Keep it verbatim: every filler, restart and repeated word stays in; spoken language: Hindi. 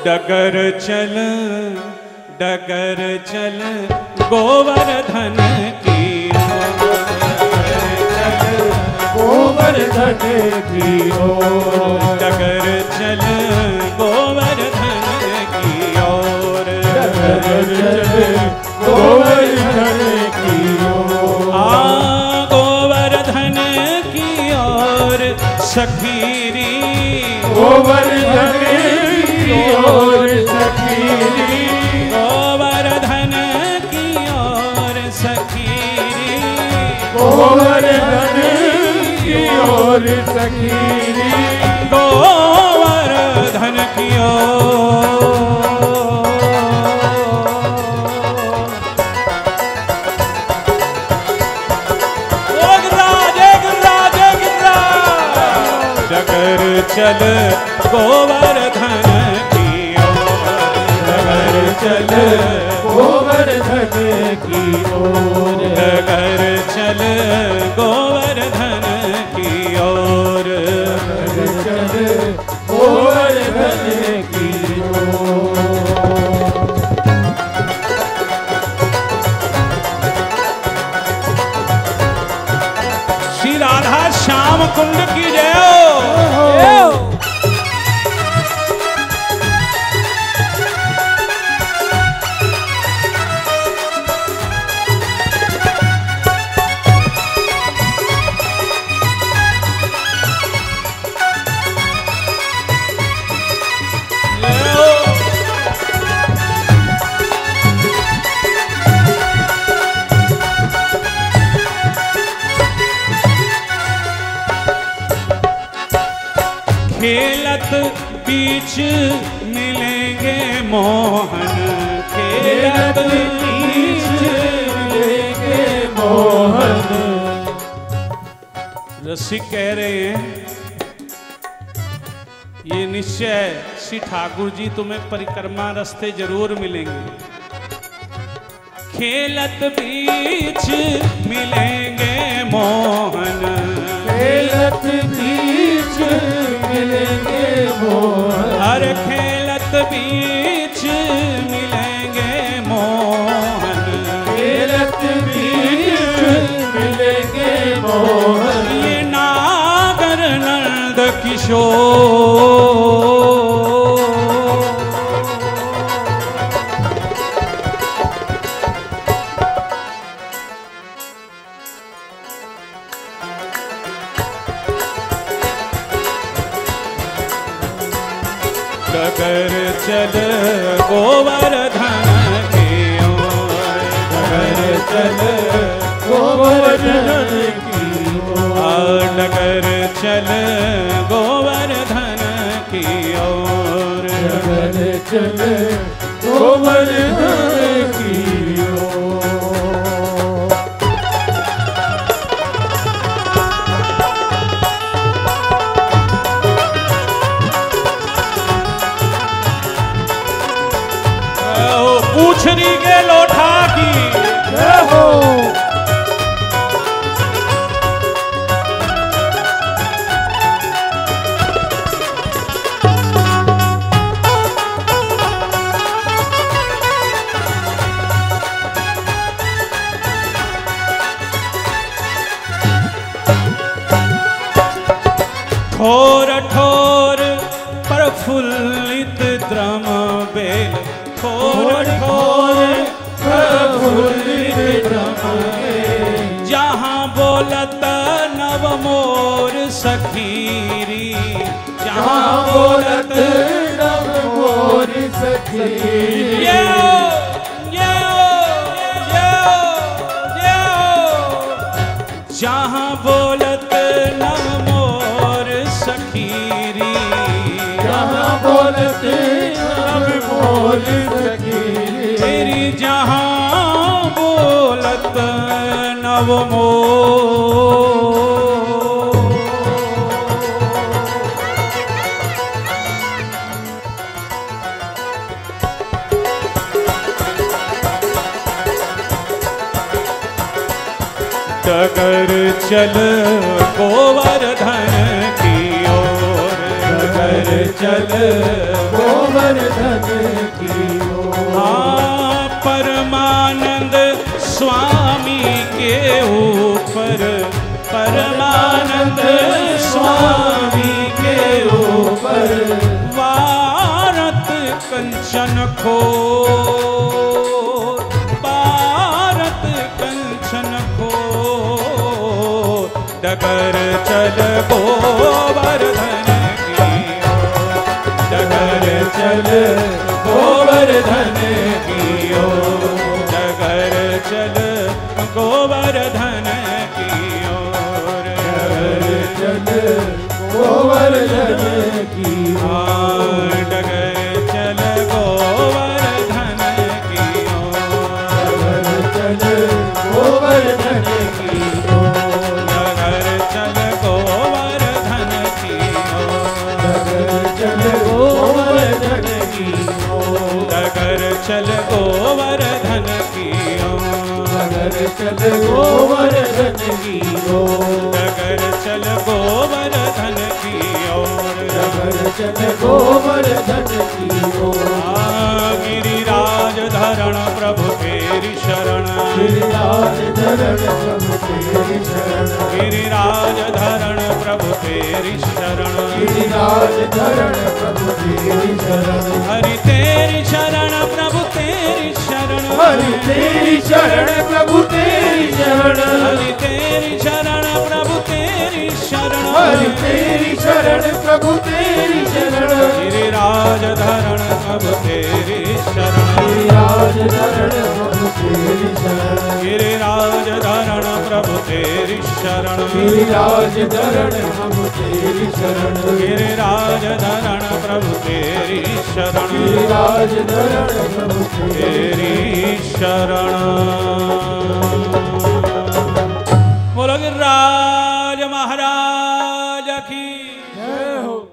डगर चल डगर चल गोवर्धन की गोवर्धन की ओर डगर चल गोवर्धन की ओर डगर चल गोवर्धन की ओर आ गोवर्धन की ओर सखीरी गोवर्धन और सखी गोवर्धन की ओर सखी गोवर्धन की ओर सखी गोवर्धन की ओर डगर चल गोवर्धन चल गोवर्धन की ओर डगर चल गोवर्धन की ओर चल गोवर्धन की ओर श्री राधा श्याम कुंड की जय हो। खेलत बीच मिलेंगे मोहन खेलत बीच मिलेंगे मोहन। रसिक कह रहे हैं ये निश्चय श्री ठाकुर जी तुम्हें परिक्रमा रास्ते जरूर मिलेंगे। खेलत बीच मिलेंगे मोहन खेलत बीच मिलेंगे मोहन हर खेलत बीच मिलेंगे मोहन खेलत बीच मिलेंगे मोहन ये नागर नंद किशोर डगर चल गोवर्धन की ओर डगर चल गोवर्धन की ओर डगर चल गोवर्धन की ओर डगर चल गोवर्धन की पूछरी के लोटा की जय हो। ठोर ठोर प्रफुल्लित द्रम बेल ठोर ठोर प्रफुल्लित द्रम बेल जहाँ बोलत नव मोर सखीरी जहाँ बोलत नव मोर सखीरी ये ये ये ये जहाँ बोलत नव मोर सखीरी जहाँ बोलत तेरी जहाँ बोलत नव मोर डगर चल गोवर्धन की ओर डगर चल गोवर्धन गोवर्धन की ओर। हाँ परमानंद स्वामी के ऊपर, परमानंद स्वामी के ऊपर भारत कंचन खो, भारत कंचन खो डगर चल गोवर्धन की ओर, डगर चल गोवर्धन की ओर, डगर चल गोवर्धन की ओर, डगर चल गोवर्धन की ओर, डगर चल गोवर्धन की ओर, डगर चल गोवर्धन की ओर, डगर चल गोवर्धन की ओर, डगर चल गोवर्धन की ओर, डगर चल गोवर्धन की ओर, डगर चल गोवर्धन की ओर, डगर चल गोवर्धन की ओर, डगर चल गोवर्धन की ओर। गिरिराज धरण प्रभु तेरी शरण, गिरिराज धरण प्रभु तेरी शरण, गिरिराज धरण प्रभु तेरी शरण, गिरिराज धरण प्रभु तेरी शरण, हरि तेरी शरण प्रभु तेरी शरण, हरि तेरी शरण प्रभु तेरी शरण, हरि तेरी शरण प्रभु तेरी शरण, हरि तेरी शरण प्रभु तेरी शरण, गिरिराज धरण प्रभु तेरी शरण, गिरिराज धरण प्रभु तेरी शरण, गिरिराज धरण प्रभु तेरी शरण, गिरिराज धरण प्रभु तेरी शरण, गिरिराज धरण प्रभु तेरी शरण, गिरिराज धरण प्रभु तेरी शरण। बोलो गिरिराज महाराज की जय हो।